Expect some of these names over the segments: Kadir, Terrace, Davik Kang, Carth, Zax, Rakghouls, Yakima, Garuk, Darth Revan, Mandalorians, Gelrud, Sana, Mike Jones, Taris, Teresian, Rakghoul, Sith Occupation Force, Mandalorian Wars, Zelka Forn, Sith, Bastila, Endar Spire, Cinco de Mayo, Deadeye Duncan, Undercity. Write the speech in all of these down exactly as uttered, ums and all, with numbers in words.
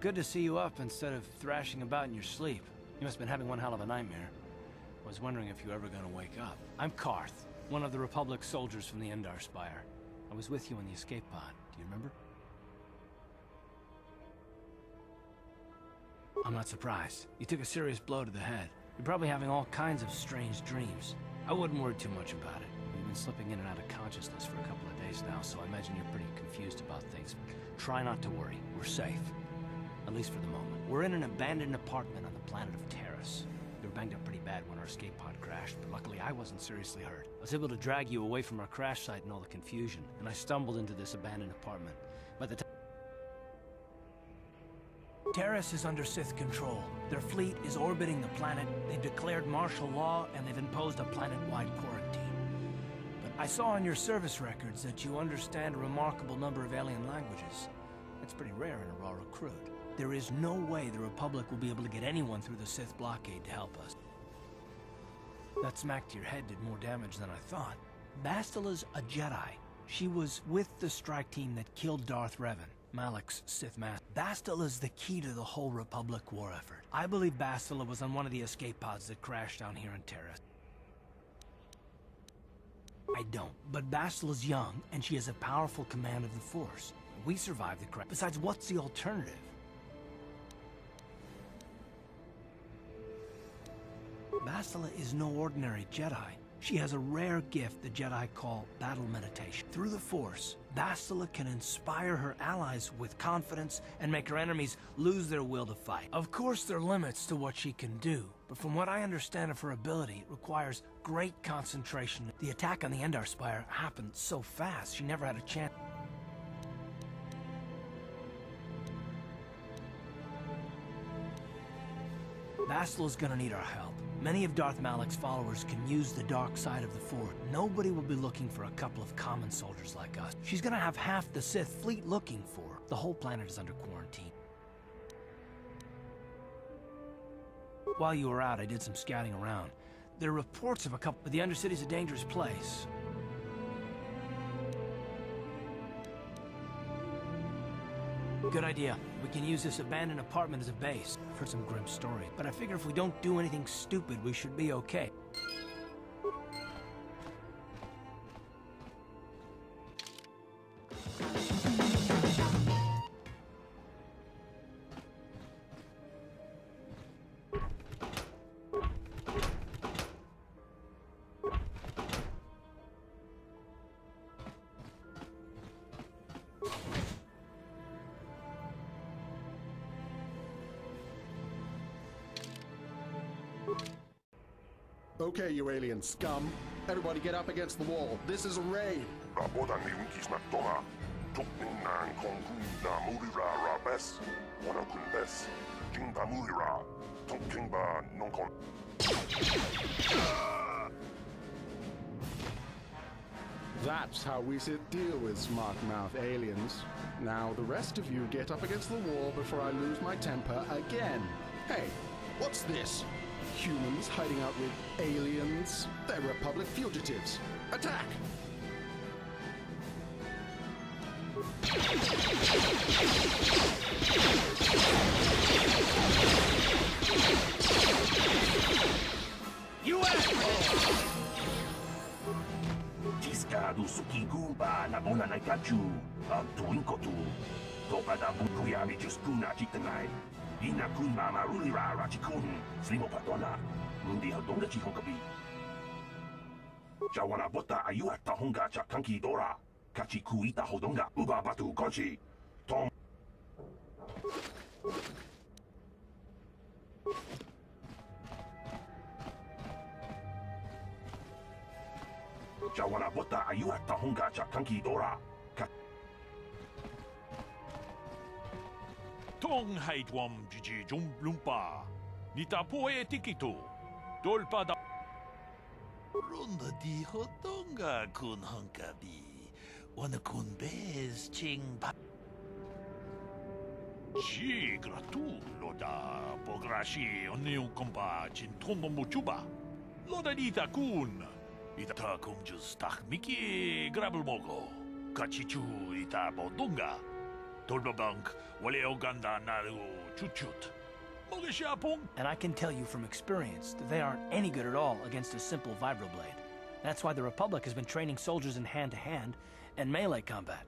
Good to see you up instead of thrashing about in your sleep. You must have been having one hell of a nightmare. I was wondering if you were ever going to wake up. I'm Carth, one of the Republic soldiers from the Endar Spire. I was with you in the escape pod. Do you remember? I'm not surprised. You took a serious blow to the head. You're probably having all kinds of strange dreams. I wouldn't worry too much about it. You've been slipping in and out of consciousness for a couple of days now, so I imagine you're pretty confused about things. Try not to worry. We're safe. At least for the moment. We're in an abandoned apartment on the planet of Terrace. We were banged up pretty bad when our escape pod crashed, but luckily I wasn't seriously hurt. I was able to drag you away from our crash site and all the confusion, and I stumbled into this abandoned apartment. By the time Terrace is under Sith control. Their fleet is orbiting the planet, they've declared martial law, and they've imposed a planet-wide quarantine. But I saw on your service records that you understand a remarkable number of alien languages. That's pretty rare in a raw recruit. There is no way the Republic will be able to get anyone through the Sith blockade to help us. That smack to your head did more damage than I thought. Bastila's a Jedi. She was with the strike team that killed Darth Revan. Malak's Sith Master. Bastila's the key to the whole Republic war effort. I believe Bastila was on one of the escape pods that crashed down here on Terrace. I don't, but Bastila's young, and she has a powerful command of the Force. We survived the crash. Besides, what's the alternative? Bastila is no ordinary Jedi. She has a rare gift the Jedi call battle meditation. Through the Force, Bastila can inspire her allies with confidence and make her enemies lose their will to fight. Of course, there are limits to what she can do, but from what I understand of her ability, it requires great concentration. The attack on the Endar Spire happened so fast, she never had a chance. Bastila's gonna need our help. Many of Darth Malak's followers can use the dark side of the Force. Nobody will be looking for a couple of common soldiers like us. She's gonna have half the Sith fleet looking for her. The whole planet is under quarantine. While you were out, I did some scouting around. There are reports of a couple, but the Undercity's a dangerous place. Good idea. We can use this abandoned apartment as a base. I've heard some grim stories, but I figure if we don't do anything stupid, we should be okay. Okay, you alien scum. Everybody get up against the wall. This is a raid. That's how we sit deal with smart-mouth aliens. Now the rest of you get up against the wall before I lose my temper again. Hey, what's this? Humans hiding out with aliens. They're Republic fugitives. Attack! You asshole! Tong haidwam jiji jum lumpa. Nita poe tikito. Dolpa da. Runda di hotonga kun hunkabi. One kun bez ching pa. Ji gratu loda pograshi oneu komba chintongo muchuba. Loda dita kun. Ita kum just tak miki grabelmogo. Kachichu ita bodunga. And I can tell you from experience that they aren't any good at all against a simple vibroblade. That's why the Republic has been training soldiers in hand-to-hand -hand and melee combat.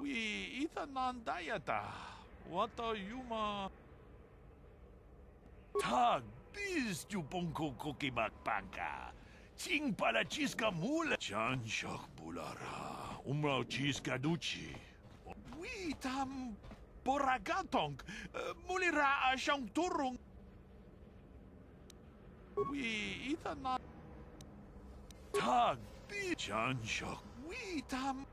We itanan dayata. What are you ma? Tag bis you bonko koki makpanka. Ching para chiska mula. Chan shak bulara. Umrao chiska duchi. We tam boragatong. Mulira ashang turung. We itanan. Tag bis. Chan shak. We tam.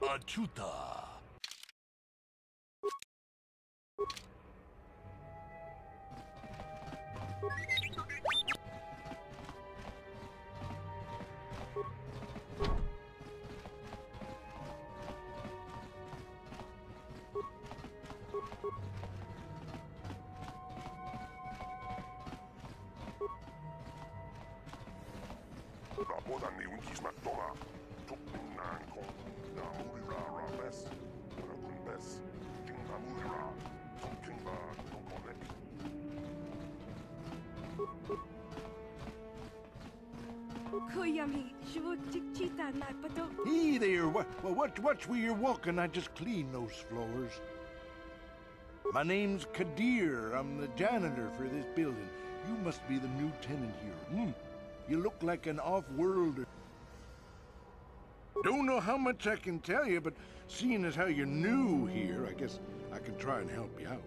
Achuta. Hey there, what, what, watch where you're walking, I just clean those floors. My name's Kadir, I'm the janitor for this building. You must be the new tenant here. Mm. You look like an off-worlder. Don't know how much I can tell you, but seeing as how you're new here, I guess I can try and help you out.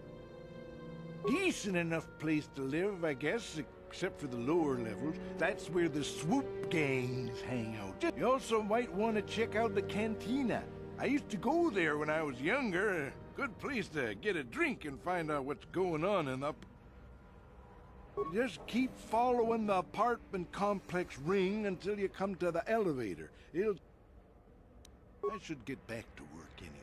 Decent enough place to live, I guess, except for the lower levels. That's where the swoop gangs hang out. You also might want to check out the cantina. I used to go there when I was younger. Good place to get a drink and find out what's going on in up. Just keep following the apartment complex ring until you come to the elevator. It'll... I should get back to work anyway.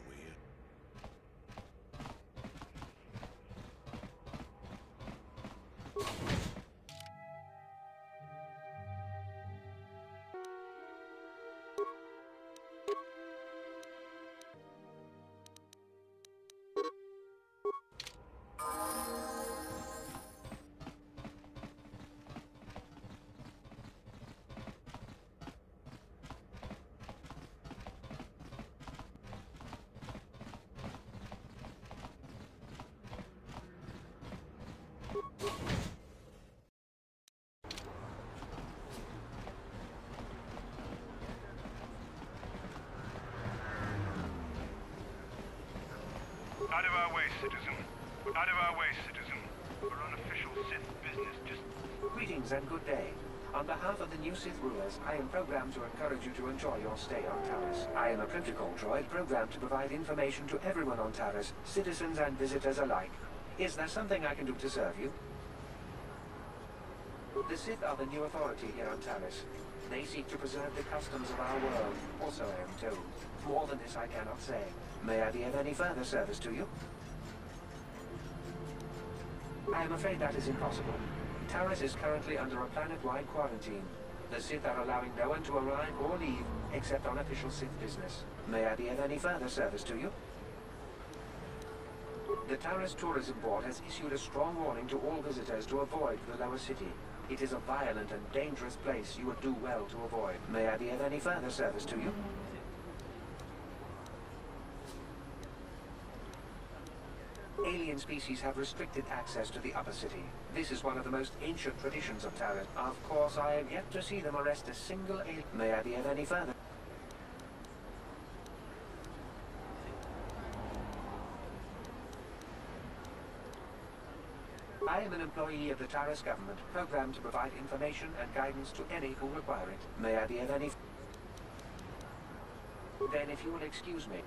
Out of our way, citizen. Out of our way, citizen. We're unofficial Sith business, just... Greetings and good day. On behalf of the new Sith rulers, I am programmed to encourage you to enjoy your stay on Taris. I am a protocol droid programmed to provide information to everyone on Taris, citizens and visitors alike. Is there something I can do to serve you? The Sith are the new authority here on Taris. They seek to preserve the customs of our world, also I am told. More than this I cannot say. May I be of any further service to you? I am afraid that is impossible. Terrace is currently under a planet-wide quarantine. The Sith are allowing no one to arrive or leave, except on official Sith business. May I be of any further service to you? The Terrace Tourism Board has issued a strong warning to all visitors to avoid the lower city. It is a violent and dangerous place you would do well to avoid. May I be of any further service to you? Alien species have restricted access to the upper city. This is one of the most ancient traditions of Taris. Of course, I have yet to see them arrest a single alien. May I be of any further? I employee of the Taris government, programmed to provide information and guidance to any who require it. May I be of any... Then if you will excuse me...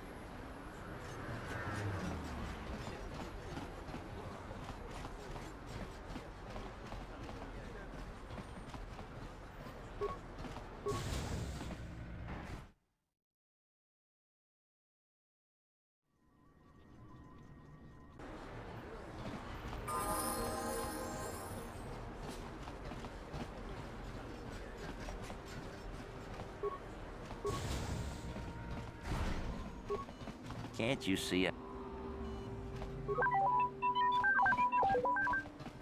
Can't you see it?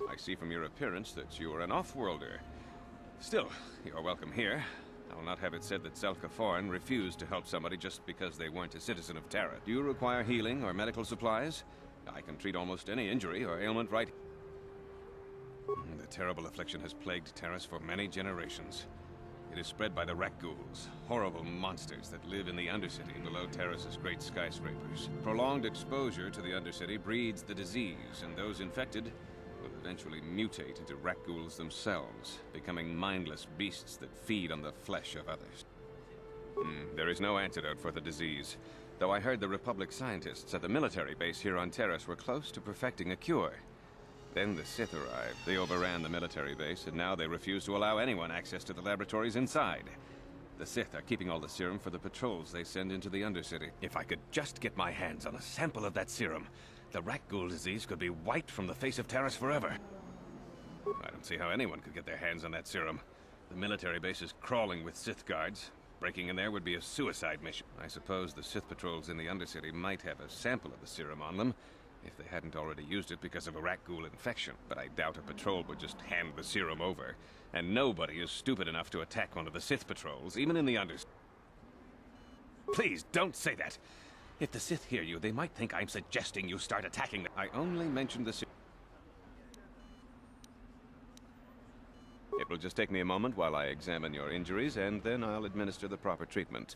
I see from your appearance that you are an off-worlder. Still, you are welcome here. I will not have it said that Zelka Forn refused to help somebody just because they weren't a citizen of Terra. Do you require healing or medical supplies? I can treat almost any injury or ailment right here. The terrible affliction has plagued Terrace for many generations. It is spread by the Rakghouls, horrible monsters that live in the Undercity below Terrace's great skyscrapers. Prolonged exposure to the Undercity breeds the disease, and those infected will eventually mutate into Rakghouls themselves, becoming mindless beasts that feed on the flesh of others. Mm, there is no antidote for the disease, though I heard the Republic scientists at the military base here on Terrace were close to perfecting a cure. Then the Sith arrived. They overran the military base, and now they refuse to allow anyone access to the laboratories inside. The Sith are keeping all the serum for the patrols they send into the Undercity. If I could just get my hands on a sample of that serum, the Rakghoul disease could be wiped from the face of Terrace forever. I don't see how anyone could get their hands on that serum. The military base is crawling with Sith guards. Breaking in there would be a suicide mission. I suppose the Sith patrols in the Undercity might have a sample of the serum on them, if they hadn't already used it because of a Rakghoul infection. But I doubt a patrol would just hand the serum over. And nobody is stupid enough to attack one of the Sith patrols, even in the Unders... Please, don't say that! If the Sith hear you, they might think I'm suggesting you start attacking them. I only mentioned the serum. It will just take me a moment while I examine your injuries, and then I'll administer the proper treatment.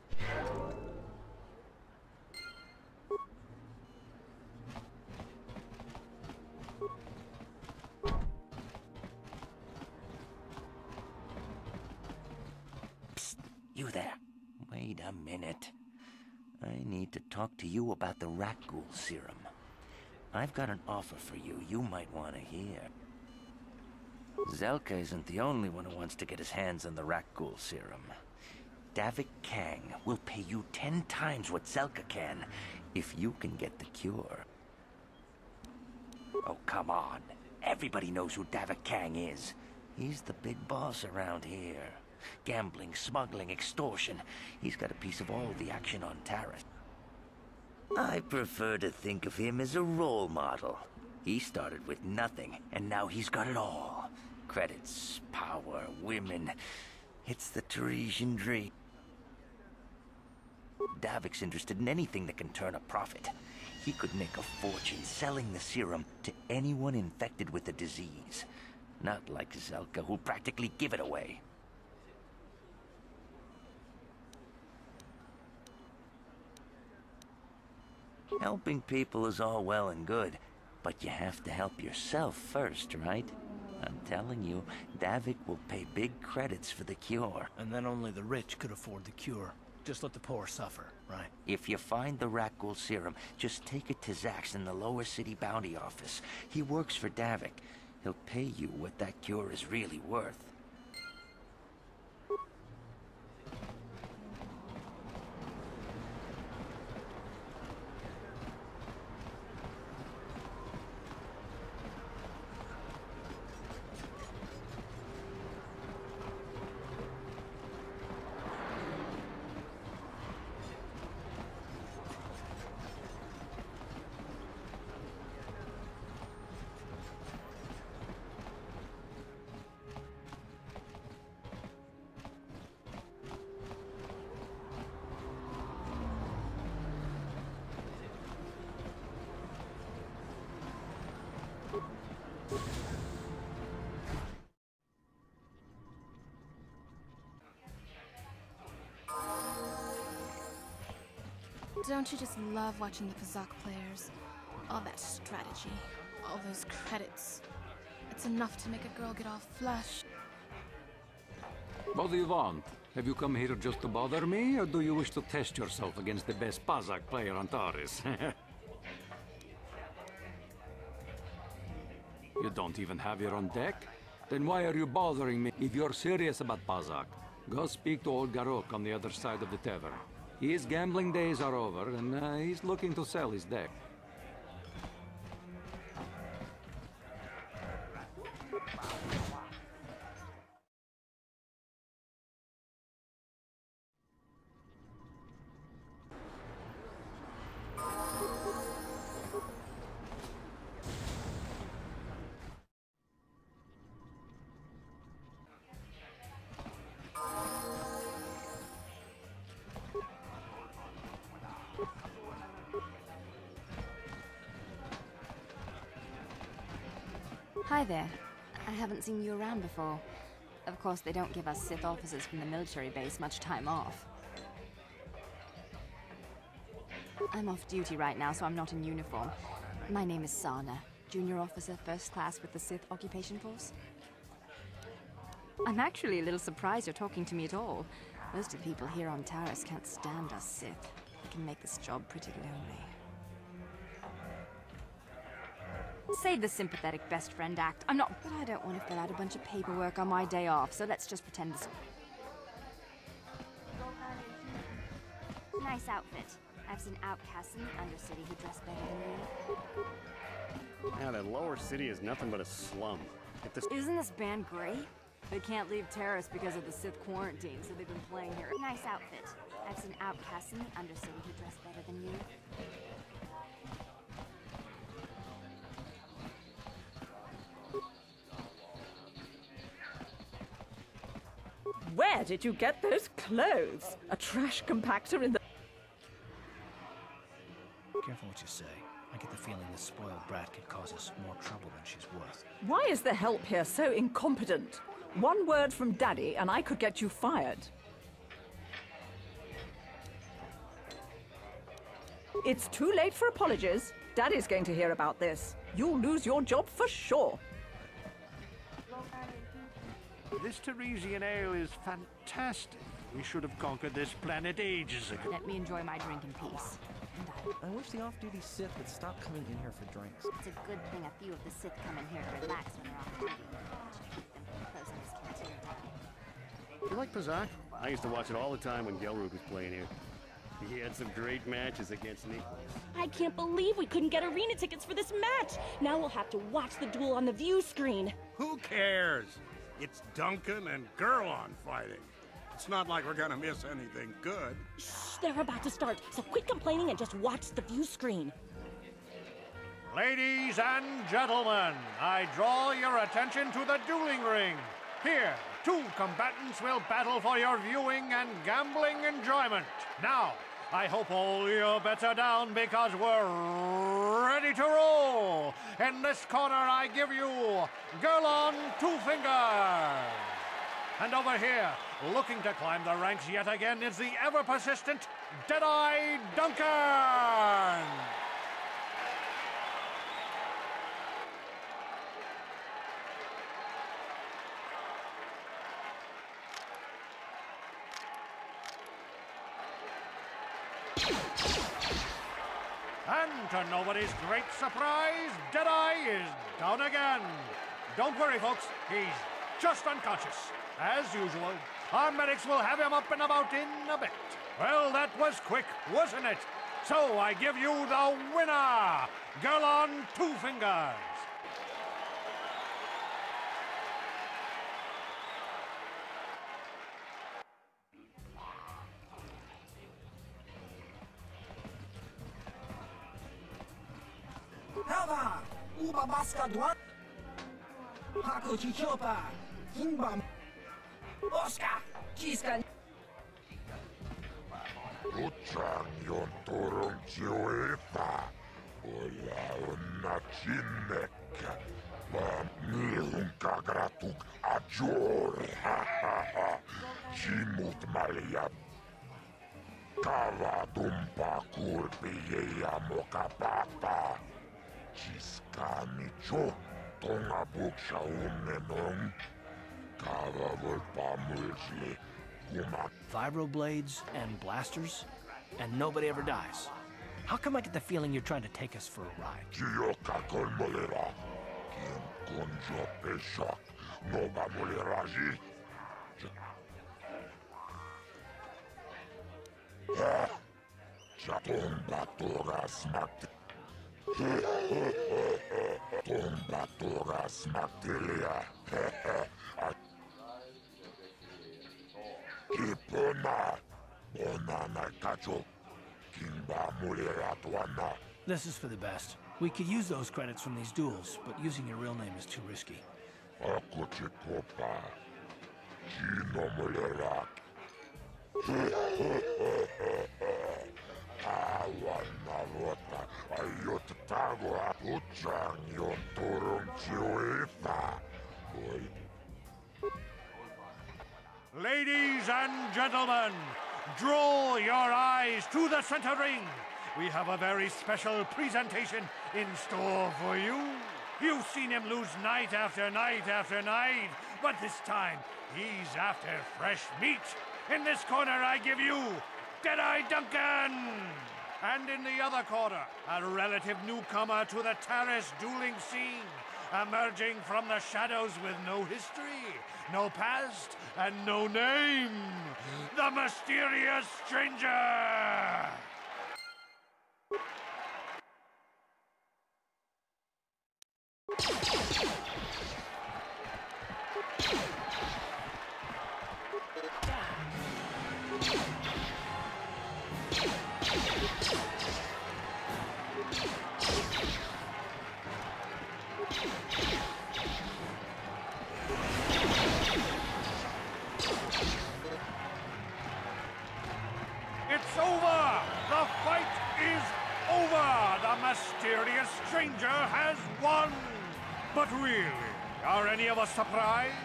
You there. Wait a minute. I need to talk to you about the Rakghoul serum. I've got an offer for you you might want to hear. Zelka isn't the only one who wants to get his hands on the Rakghoul serum. Davik Kang will pay you ten times what Zelka can if you can get the cure. Oh, come on. Everybody knows who Davik Kang is. He's the big boss around here. Gambling, smuggling, extortion. He's got a piece of all the action on Taris. I prefer to think of him as a role model. He started with nothing, and now he's got it all. Credits, power, women. It's the Teresian dream. Davik's interested in anything that can turn a profit. He could make a fortune selling the serum to anyone infected with the disease. Not like Zelka, who'll practically give it away. Helping people is all well and good, but you have to help yourself first, right? I'm telling you, Davik will pay big credits for the cure. And then only the rich could afford the cure. Just let the poor suffer, right? If you find the Rakghoul serum, just take it to Zax in the lower city bounty office. He works for Davik. He'll pay you what that cure is really worth. Don't you just love watching the Pazak players? All that strategy, all those credits. It's enough to make a girl get all flush. What do you want? Have you come here just to bother me, or do you wish to test yourself against the best Pazak player on Taris? You don't even have your own deck? Then why are you bothering me if you're serious about Pazak? Go speak to old Garuk on the other side of the tavern. His gambling days are over, and uh, he's looking to sell his deck. Hi there. I haven't seen you around before. Of course, they don't give us Sith officers from the military base much time off. I'm off duty right now, so I'm not in uniform. My name is Sana, junior officer, first class with the Sith Occupation Force. I'm actually a little surprised you're talking to me at all. Most of the people here on Taris can't stand us Sith. They can make this job pretty lonely. Save the sympathetic best friend act. I'm not- But I don't want to fill out a bunch of paperwork on my day off, so let's just pretend this- Nice outfit. I've seen outcasts in the Undercity who dress better than me. Yeah, that lower city is nothing but a slum. If this- Isn't this band great? They can't leave Terrace because of the Sith quarantine, so they've been playing here- Nice outfit. I've seen outcasts in the Undercity who dress better than you. Where did you get those clothes? A trash compactor in the... Careful what you say. I get the feeling this spoiled brat could cause us more trouble than she's worth. Why is the help here so incompetent? One word from Daddy and I could get you fired. It's too late for apologies. Daddy's going to hear about this. You'll lose your job for sure. This Teresian ale is fantastic. We should have conquered this planet ages ago. Let me enjoy my drink in peace. I wish the off-duty Sith would stop coming in here for drinks. It's a good thing a few of the Sith come in here to relax when they're off duty. You like Pazak? I used to watch it all the time when Gelrud was playing here. He had some great matches against Nicholas. I can't believe we couldn't get arena tickets for this match. Now we'll have to watch the duel on the view screen. Who cares? It's Duncan and Gerlon fighting. It's not like we're gonna miss anything good. Shh, they're about to start, so quit complaining and just watch the view screen. Ladies and gentlemen, I draw your attention to the dueling ring. Here, two combatants will battle for your viewing and gambling enjoyment. Now, I hope all your bets are down because we're ready to roll. In this corner, I give you Gerlon Two-Fingers. And over here, looking to climb the ranks yet again, is the ever-persistent Deadeye Duncan. And to nobody's great surprise, Deadeye is down again. Don't worry, folks. He's just unconscious. As usual, our medics will have him up and about in a bit. Well, that was quick, wasn't it? So I give you the winner, Gerlon Two-Fingers. Vibroblades and blasters, and nobody ever dies. How come I get the feeling you're trying to take us for a ride? This is for the best. We could use those credits from these duels, but using your real name is too risky. Ladies and gentlemen, draw your eyes to the center ring. We have a very special presentation in store for you. You've seen him lose night after night after night, but this time he's after fresh meat. In this corner, I give you Deadeye Duncan! And in the other corner, a relative newcomer to the Terrace dueling scene, emerging from the shadows with no history, no past, and no name, the mysterious stranger! Mysterious stranger has won! But really, are any of us surprised?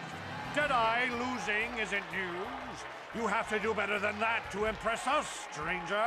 Deadeye losing isn't news. You have to do better than that to impress us, stranger.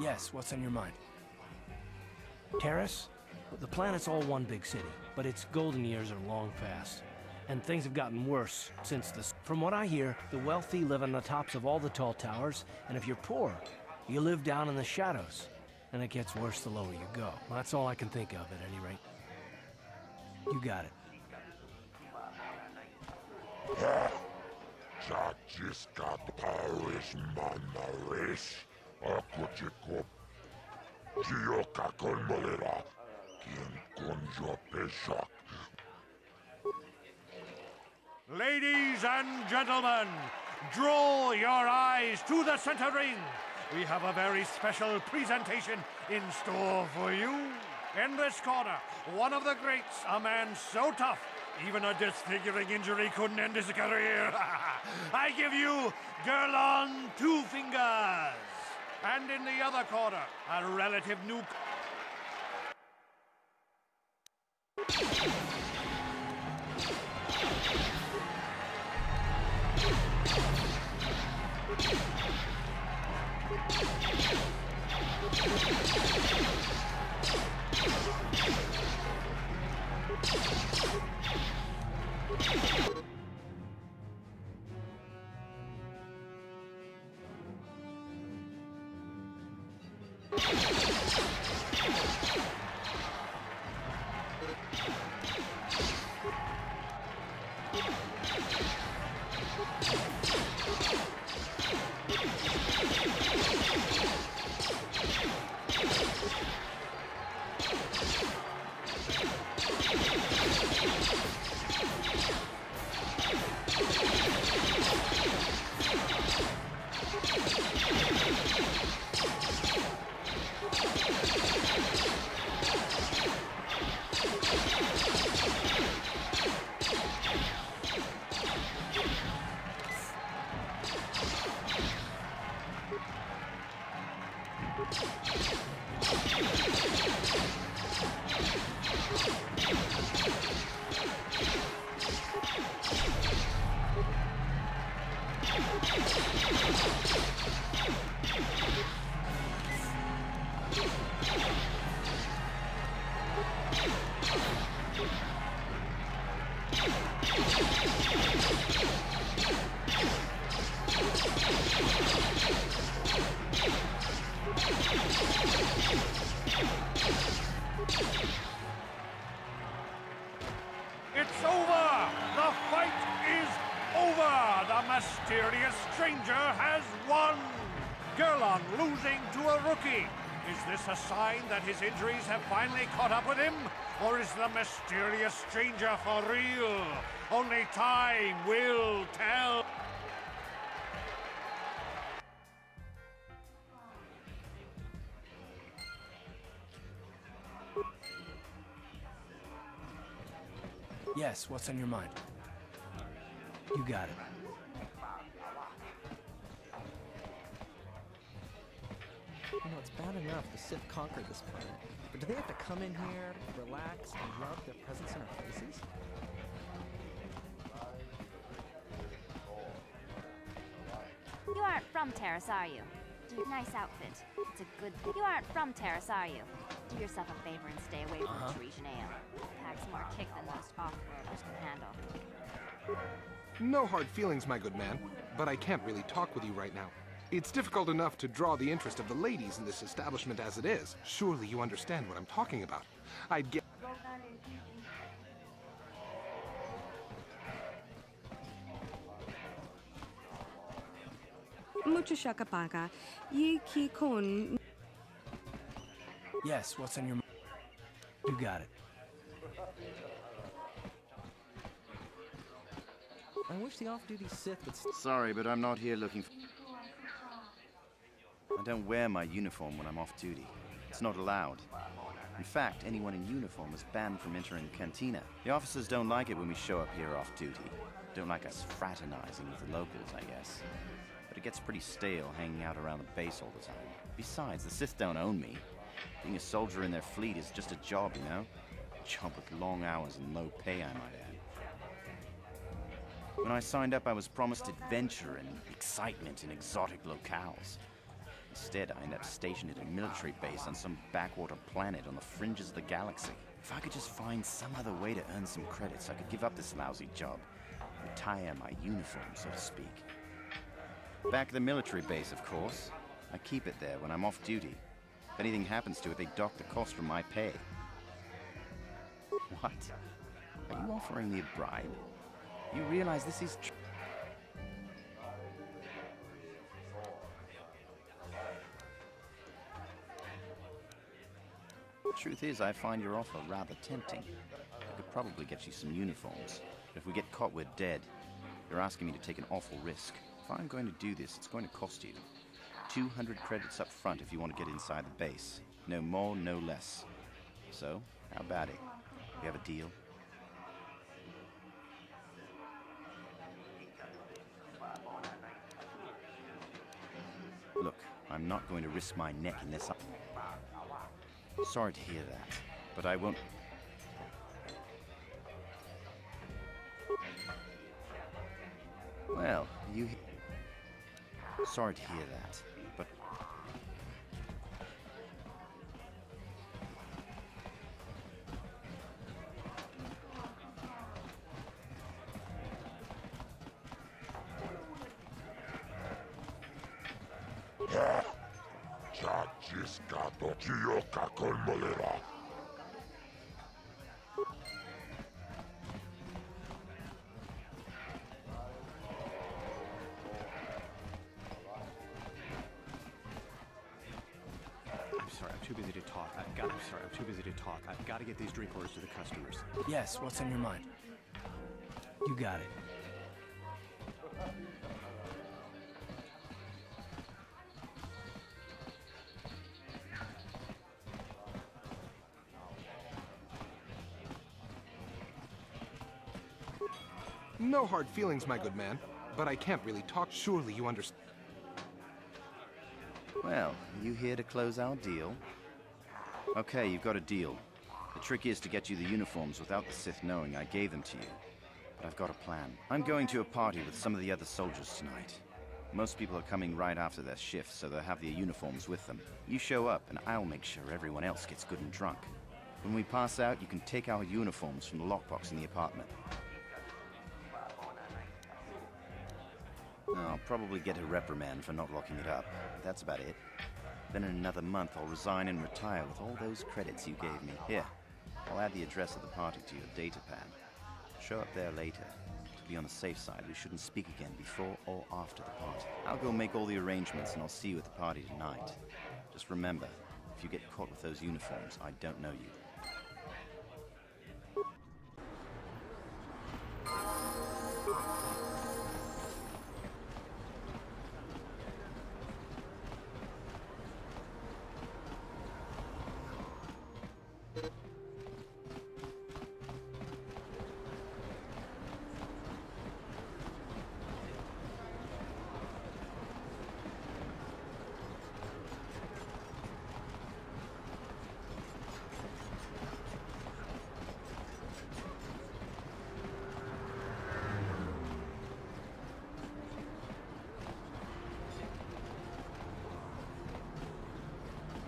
Yes, what's on your mind? Terrace? The planet's all one big city, but its golden years are long past. And things have gotten worse since this. From what I hear, the wealthy live on the tops of all the tall towers, and if you're poor, you live down in the shadows. And it gets worse the lower you go. Well, that's all I can think of at any rate. You got it. Ladies and gentlemen, draw your eyes to the center ring. We have a very special presentation in store for you. In this corner, one of the greats, a man so tough, even a disfiguring injury couldn't end his career. I give you Gerlon Two-Fingers. And in the other corner, a relative nuke. A sign that his injuries have finally caught up with him? Or is the mysterious stranger for real? Only time will tell. Yes, what's on your mind? You got it. You know, it's bad enough the Sith conquered this planet, but do they have to come in here, relax, and rub their presence in our faces? You aren't from Terrace, are you? Do nice outfit. It's a good thing. You aren't from Terrace, are you? Do yourself a favor and stay away from uh-huh. Teresian ale. Packs more kick than most off-roaders can handle. No hard feelings, my good man, but I can't really talk with you right now. It's difficult enough to draw the interest of the ladies in this establishment as it is. Surely you understand what I'm talking about. I'd get... Yes, what's in your mind? You got it. I wish the off-duty Sith would... Sorry, but I'm not here looking for... I don't wear my uniform when I'm off duty. It's not allowed. In fact, anyone in uniform is banned from entering the cantina. The officers don't like it when we show up here off duty. Don't like us fraternizing with the locals, I guess. But it gets pretty stale hanging out around the base all the time. Besides, the Sith don't own me. Being a soldier in their fleet is just a job, you know? A job with long hours and low pay, I might add. When I signed up, I was promised adventure and excitement in exotic locales. Instead, I end up stationed at a military base on some backwater planet on the fringes of the galaxy. If I could just find some other way to earn some credits, I could give up this lousy job. Retire my uniform, so to speak. Back at the military base, of course. I keep it there when I'm off duty. If anything happens to it, they dock the cost from my pay. What? Are you offering me a bribe? You realize this is true? Truth is, I find your offer rather tempting. I could probably get you some uniforms, but if we get caught, we're dead. You're asking me to take an awful risk. If I'm going to do this, it's going to cost you two hundred credits up front if you want to get inside the base. No more, no less. So, how about it? We have a deal? Look, I'm not going to risk my neck in this. I Sorry to hear that, but I won't... Well, you... Sorry to hear that, but... to get these drink orders to the customers. Yes, what's on your mind? You got it. No hard feelings, my good man, but I can't really talk. Surely you understand. Well, are you here to close our deal? Okay, you've got a deal. The trick is to get you the uniforms without the Sith knowing I gave them to you. But I've got a plan. I'm going to a party with some of the other soldiers tonight. Most people are coming right after their shift, so they'll have their uniforms with them. You show up, and I'll make sure everyone else gets good and drunk. When we pass out, you can take our uniforms from the lockbox in the apartment. I'll probably get a reprimand for not locking it up. That's about it. Then in another month, I'll resign and retire with all those credits you gave me. Here, I'll add the address of the party to your data pad. Show up there later. To be on the safe side, we shouldn't speak again before or after the party. I'll go make all the arrangements and I'll see you at the party tonight. Just remember, if you get caught with those uniforms, I don't know you.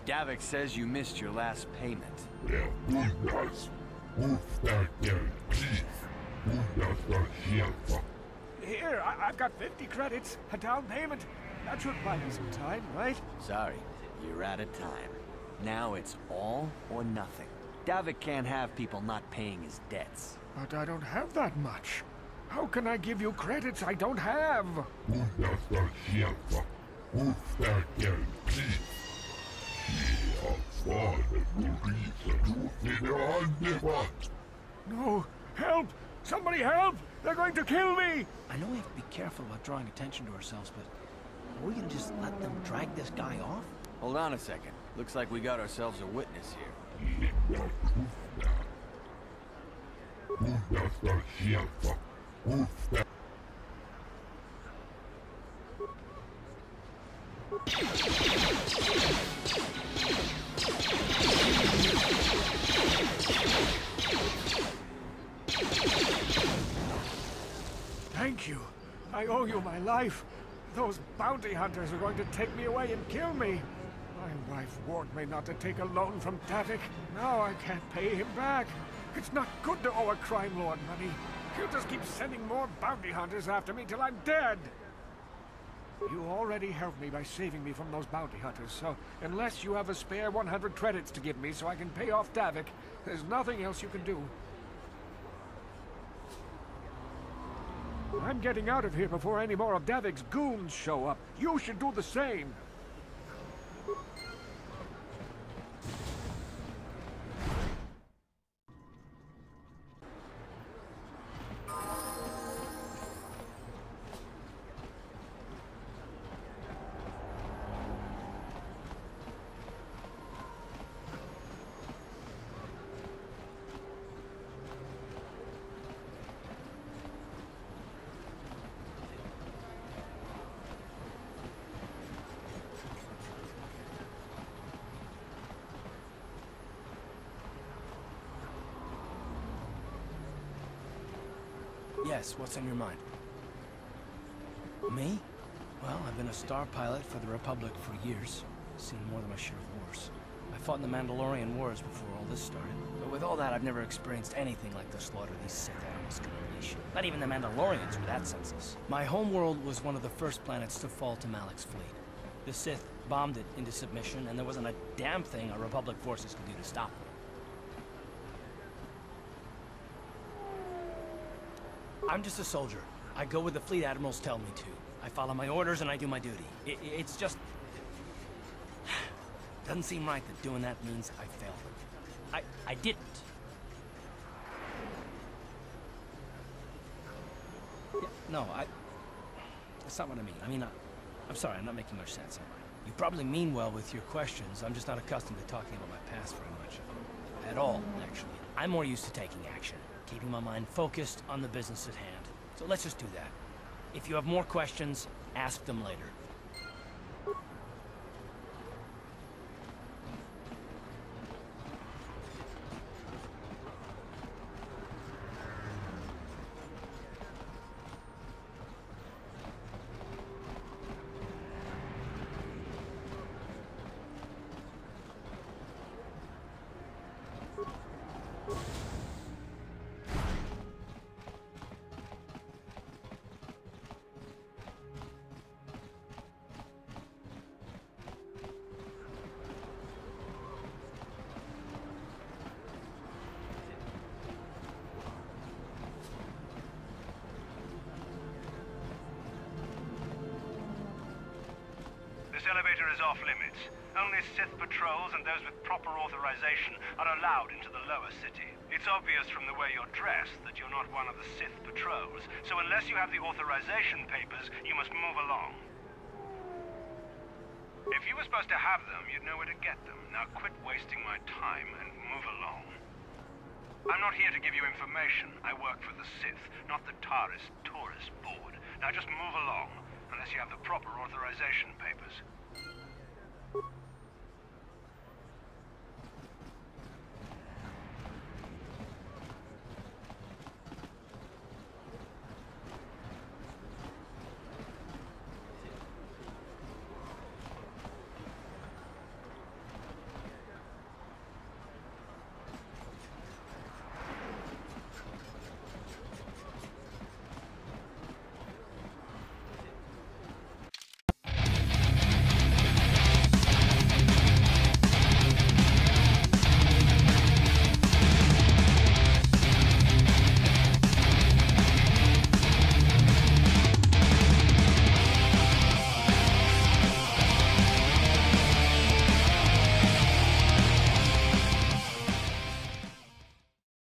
Davik says you missed your last payment. Here, I I've got fifty credits, a down payment. That should buy you some time, right? Sorry, you're out of time. Now it's all or nothing. Davik can't have people not paying his debts. But I don't have that much. How can I give you credits I don't have? No! Help! Somebody help! They're going to kill me! I know we have to be careful about drawing attention to ourselves, but are we gonna just let them drag this guy off? Hold on a second. Looks like we got ourselves a witness here. Thank you. I owe you my life. Those bounty hunters are going to take me away and kill me. My wife warned me not to take a loan from Davik. Now I can't pay him back. It's not good to owe a crime lord money. He'll just keep sending more bounty hunters after me till I'm dead. You already helped me by saving me from those bounty hunters, so unless you have a spare one hundred credits to give me so I can pay off Davik, there's nothing else you can do. I'm getting out of here before any more of Davik's goons show up. You should do the same. Yes, what's on your mind? Me? Well, I've been a star pilot for the Republic for years. Seen more than my share of wars. I fought in the Mandalorian Wars before all this started. But with all that, I've never experienced anything like the slaughter these Sith animals can unleash. Not even the Mandalorians were that senseless. My homeworld was one of the first planets to fall to Malak's fleet. The Sith bombed it into submission, and there wasn't a damn thing our Republic forces could do to stop them. I'm just a soldier. I go where the fleet admirals tell me to. I follow my orders and I do my duty. It, it's just... Doesn't seem right that doing that means I failed. I, I didn't. Yeah, no, I... That's not what I mean. I mean, I, I'm sorry, I'm not making much sense. You probably mean well with your questions. I'm just not accustomed to talking about my past very much. At all, actually. I'm more used to taking action. Keeping my mind focused on the business at hand. So let's just do that. If you have more questions, ask them later. elevator is off limits. Only Sith patrols and those with proper authorization are allowed into the lower city. It's obvious from the way you're dressed that you're not one of the Sith patrols, so unless you have the authorization papers, you must move along. If you were supposed to have them, you'd know where to get them. Now quit wasting my time and move along. I'm not here to give you information. I work for the Sith, not the Taris Tourist Board. Now just move along, unless you have the proper authorization papers.